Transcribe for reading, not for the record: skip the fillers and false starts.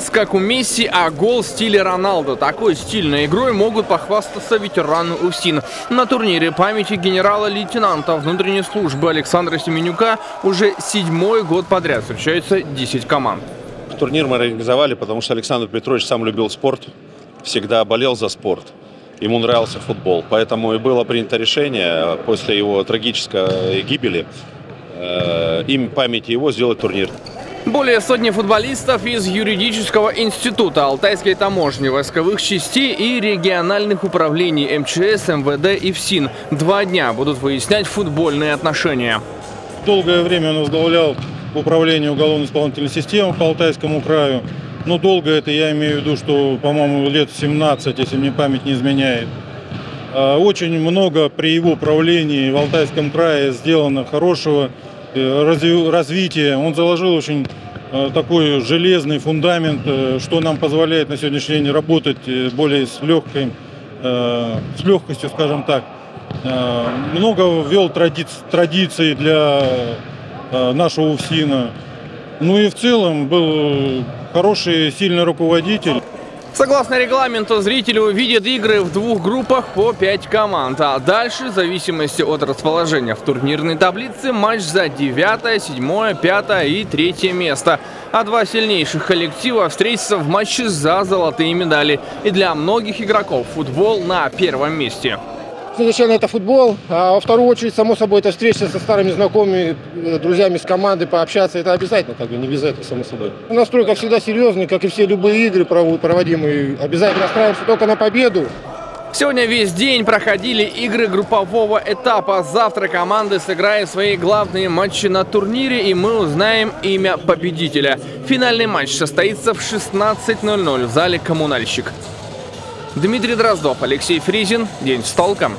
пас, как у Месси, а гол в стиле Роналдо. Такой стильной игрой могут похвастаться ветераны УФСИН. На турнире памяти генерала-лейтенанта внутренней службы Александра Семенюка уже 7-й год подряд встречаются 10 команд. Турнир мы организовали, потому что Александр Петрович сам любил спорт, всегда болел за спорт. Ему нравился футбол. Поэтому и было принято решение после его трагической гибели им памяти его сделать турнир. Более сотни футболистов из юридического института Алтайской таможни, войсковых частей и региональных управлений МЧС, МВД и ФСИН 2 дня будут выяснять футбольные отношения. Долгое время он возглавлял управление уголовно-исполнительной системы по Алтайскому краю. Но долго это, я имею в виду, что, по-моему, лет 17, если мне память не изменяет. Очень много при его правлении в Алтайском крае сделано хорошего развития. Он заложил очень такой железный фундамент, что нам позволяет на сегодняшний день работать более с легкостью, скажем так. Много ввел традиций для нашего УФСИНа. Ну и в целом был хороший, сильный руководитель. Согласно регламенту, зрители увидят игры в 2 группах по 5 команд. А дальше, в зависимости от расположения в турнирной таблице, матч за 9, 7, 5 и 3 место. А 2 сильнейших коллектива встретятся в матче за золотые медали. И для многих игроков футбол на первом месте. Совершенно это футбол, а во вторую очередь, само собой, это встреча со старыми знакомыми, друзьями с команды, пообщаться, это обязательно, как бы, не без этого, само собой. Настрой, как всегда, серьезный, как и все любые игры проводимые, обязательно настраиваемся только на победу. Сегодня весь день проходили игры группового этапа. Завтра команды сыграют свои главные матчи на турнире, и мы узнаем имя победителя. Финальный матч состоится в 16:00 в зале «Коммунальщик». Дмитрий Дроздов, Алексей Фризин. День с толком.